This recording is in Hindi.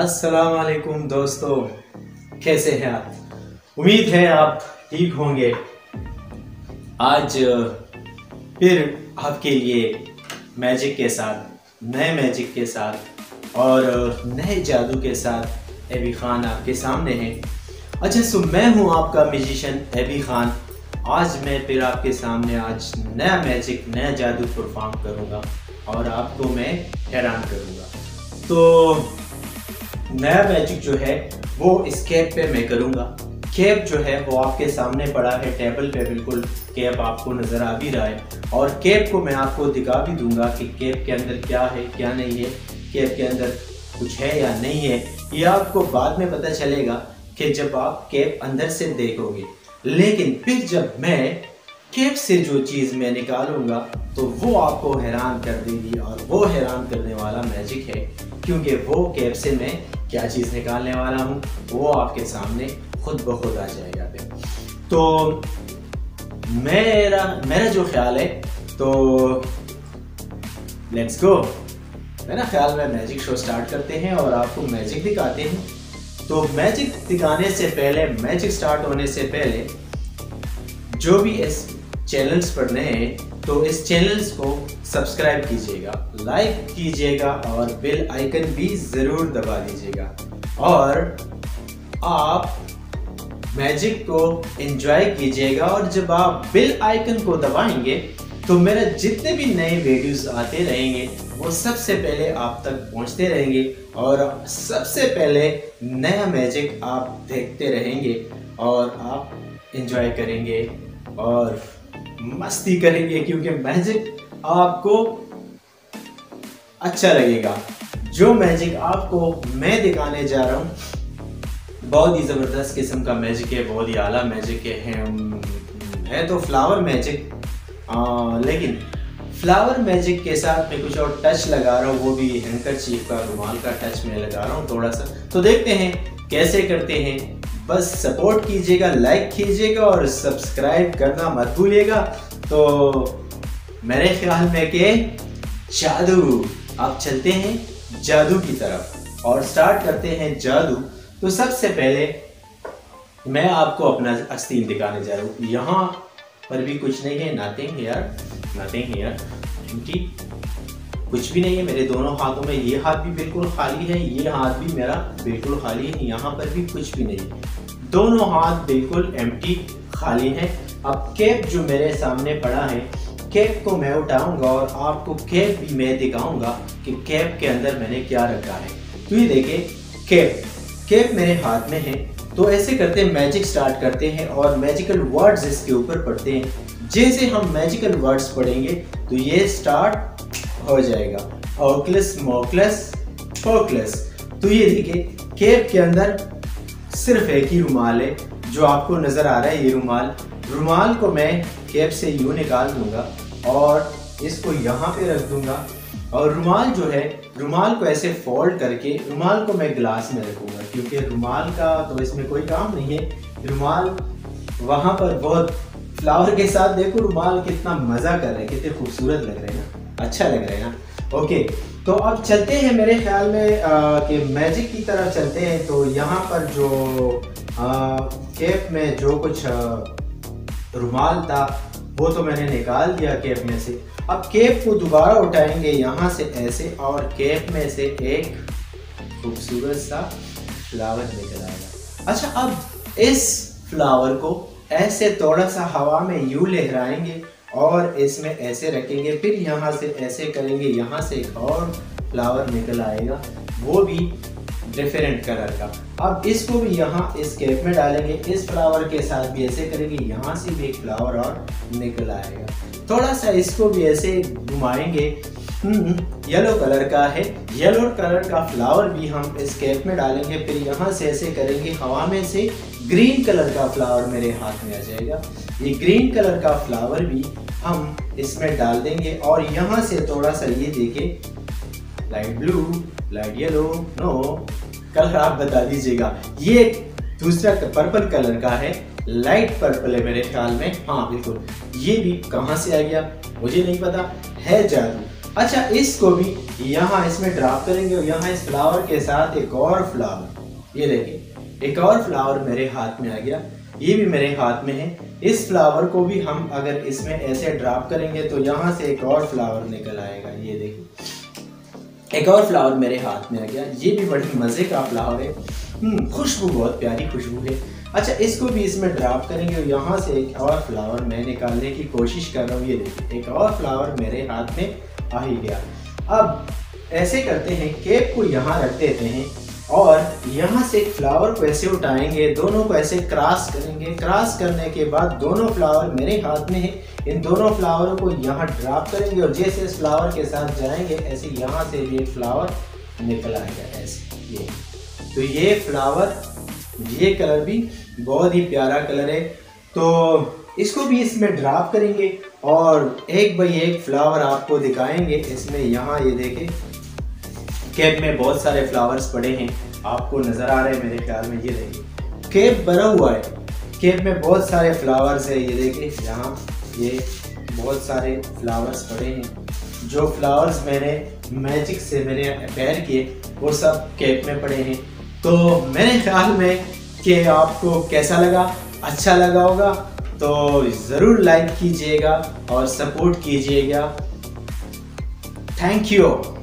अस्सलाम वालेकुम दोस्तों, कैसे हैं आप। उम्मीद है आप ठीक होंगे। आज फिर आपके लिए मैजिक के साथ, नए मैजिक के साथ और नए जादू के साथ एबी खान आपके सामने हैं। अच्छा, सो मैं हूं आपका म्यूजिशियन एबी खान। आज मैं फिर आपके सामने आज नया मैजिक, नया जादू परफॉर्म करूंगा और आपको मैं हैरान करूंगा। तो नया मैजिक जो है वो इस कैप पे मैं करूँगा। कैप जो है वो आपके सामने पड़ा है, टेबल पे बिल्कुल कैप आपको नज़र आ भी रहा है। और कैप को मैं आपको दिखा भी दूंगा कि कैप के अंदर क्या है, क्या नहीं है, कैप के अंदर कुछ है या नहीं है। ये आपको बाद में पता चलेगा कि जब आप कैप अंदर से देखोगे। लेकिन फिर जब मैं कैप से जो चीज़ मैं निकालूंगा तो वो आपको हैरान कर देगी। और वो हैरान करने वाला मैजिक है, क्योंकि वो कैप से मैं क्या चीज़ निकालने वाला हूँ वो आपके सामने खुद ब खुद आ जाएगा। तो मेरा जो ख्याल है, तो लेट्स गो। मेरा ख्याल में मैजिक शो स्टार्ट करते हैं और आपको मैजिक दिखाते हैं। तो मैजिक दिखाने से पहले, मैजिक स्टार्ट होने से पहले, जो भी इस चैनल्स पर नए हैं तो इस चैनल्स को सब्सक्राइब कीजिएगा, लाइक कीजिएगा और बेल आइकन भी ज़रूर दबा दीजिएगा। और आप मैजिक को एंजॉय कीजिएगा। और जब आप बेल आइकन को दबाएंगे तो मेरे जितने भी नए वीडियोस आते रहेंगे वो सबसे पहले आप तक पहुंचते रहेंगे और सबसे पहले नया मैजिक आप देखते रहेंगे और आप एंजॉय करेंगे और मस्ती करेंगे, क्योंकि मैजिक आपको अच्छा लगेगा। जो मैजिक आपको मैं दिखाने जा रहा हूँ बहुत ही ज़बरदस्त किस्म का मैजिक है, बहुत ही आला मैजिक है तो फ्लावर मैजिक। लेकिन फ्लावर मैजिक के साथ मैं कुछ और टच लगा रहा हूँ, वो भी हैंकरचीफ का, रुमाल का टच मैं लगा रहा हूँ थोड़ा सा। तो देखते हैं कैसे करते हैं। बस सपोर्ट कीजिएगा, लाइक कीजिएगा और सब्सक्राइब करना मत भूलिएगा। तो मेरे ख्याल में के जादू, आप चलते हैं जादू की तरफ और स्टार्ट करते हैं जादू। तो सबसे पहले मैं आपको अपना आस्तीन दिखाने जा रहा हूँ। यहाँ पर भी कुछ नहीं है, नथिंग हियर, क्योंकि कुछ भी नहीं है। मेरे दोनों हाथों में, ये हाथ भी बिल्कुल खाली है, ये हाथ भी मेरा बिल्कुल खाली है, यहाँ पर भी कुछ भी नहीं है। दोनों हाथ बिल्कुल एम्प्टी, खाली है। अब कैप जो मेरे सामने पड़ा है, कैप को मैं उठाऊंगा और आपको कैप भी मैं दिखाऊंगा कि कैप के अंदर मैंने क्या रखा है। तो ये देखें, कैप मेरे हाथ में है। तो ऐसे करते हैं, मैजिक स्टार्ट करते हैं और मैजिकल वर्ड्स इसके ऊपर पढ़ते हैं। जैसे हम मैजिकल वर्ड्स पढ़ेंगे तो ये स्टार्ट हो जाएगा। ओकलस, मोकलस, फोकलस। तो ये देखिए, कैप के अंदर सिर्फ एक ही रुमाल है जो आपको नज़र आ रहा है। ये रुमाल को मैं कैप से यूँ निकाल दूंगा और इसको यहाँ पे रख दूंगा। और रुमाल जो है, रुमाल को ऐसे फोल्ड करके रुमाल को मैं गिलास में रखूँगा, क्योंकि रुमाल का तो इसमें कोई काम नहीं है। रुमाल वहाँ पर बहुत फ्लावर के साथ, देखो रुमाल कितना मज़ा कर रहे हैं, कितने खूबसूरत लग रहे हैं, अच्छा लग रहा है ना। ओके, तो अब चलते हैं मेरे ख्याल में कि मैजिक की तरफ चलते हैं। तो यहाँ पर जो कैप में जो कुछ रुमाल था वो तो मैंने निकाल दिया कैप में से। अब कैप को दोबारा उठाएंगे यहाँ से ऐसे और कैप में से एक खूबसूरत सा फ्लावर निकल आएगा। अच्छा, अब इस फ्लावर को ऐसे थोड़ा सा हवा में यूँ लहराएंगे और इसमें ऐसे रखेंगे, फिर यहाँ से ऐसे करेंगे, यहाँ से एक और फ्लावर निकल आएगा, वो भी डिफरेंट कलर का। अब इसको भी यहाँ इस कैप में डालेंगे, इस फ्लावर के साथ भी ऐसे करेंगे, यहाँ से भी एक फ्लावर और निकल आएगा। थोड़ा सा इसको भी ऐसे घुमाएंगे, येलो कलर का है, येलो कलर का फ्लावर भी हम इस कैप में डालेंगे, फिर यहाँ से ऐसे करेंगे, हवा में से ग्रीन कलर का फ्लावर मेरे हाथ में आ जाएगा। ये ग्रीन कलर का फ्लावर भी हम इसमें डाल देंगे और यहाँ से थोड़ा सा, ये देखें, light blue, light yellow, no colour आप बता दीजिएगा। ये दूसरा पर्पल कलर का है, लाइट पर्पल है मेरे ख्याल में, हाँ बिल्कुल। ये भी कहाँ से आ गया मुझे नहीं पता, है जादू। अच्छा इसको भी यहाँ इसमें ड्रॉप करेंगे और यहाँ इस फ्लावर के साथ एक और फ्लावर, ये देखिए एक और फ्लावर मेरे हाथ में आ गया, ये भी मेरे हाथ में है। इस फ्लावर को भी हम अगर इसमें ऐसे ड्रॉप करेंगे तो यहाँ से एक और फ्लावर निकल आएगा, ये देखिए एक और फ्लावर मेरे हाथ में आ गया, ये भी बड़ी मज़े का फ्लावर है, खुशबू बहुत प्यारी खुशबू है। अच्छा इसको भी इसमें ड्रॉप करेंगे और यहाँ से एक और फ्लावर मैं निकालने की कोशिश कर रहा हूँ, ये देखिए एक और फ्लावर मेरे हाथ में आ ही गया। अब ऐसे करते हैं केक को यहाँ रख देते हैं और यहाँ से फ्लावर को ऐसे उठाएंगे, दोनों को ऐसे क्रॉस करेंगे, क्रॉस करने के बाद दोनों फ्लावर मेरे हाथ में है, इन दोनों फ्लावर को यहाँ ड्रॉप करेंगे और जैसे इस फ्लावर के साथ जाएंगे ऐसे यहाँ से ये फ्लावर निकल आएगा, ऐसे ये तो ये फ्लावर, ये कलर भी बहुत ही प्यारा कलर है। तो इसको भी इसमें ड्रॉप करेंगे और एक बाई एक फ्लावर आपको दिखाएंगे इसमें। यहाँ ये देखें केप में बहुत सारे फ्लावर्स पड़े हैं, आपको नज़र आ रहे हैं मेरे ख्याल में, ये देखिए केप भरा हुआ है, केप में बहुत सारे फ्लावर्स है, ये देखिए यहाँ ये बहुत सारे फ्लावर्स पड़े हैं। जो फ्लावर्स मैंने मैजिक से मेरे पैर किए वो सब केप में पड़े हैं। तो मेरे ख्याल में कि आपको कैसा लगा, अच्छा लगा होगा तो ज़रूर लाइक कीजिएगा और सपोर्ट कीजिएगा। Thank you.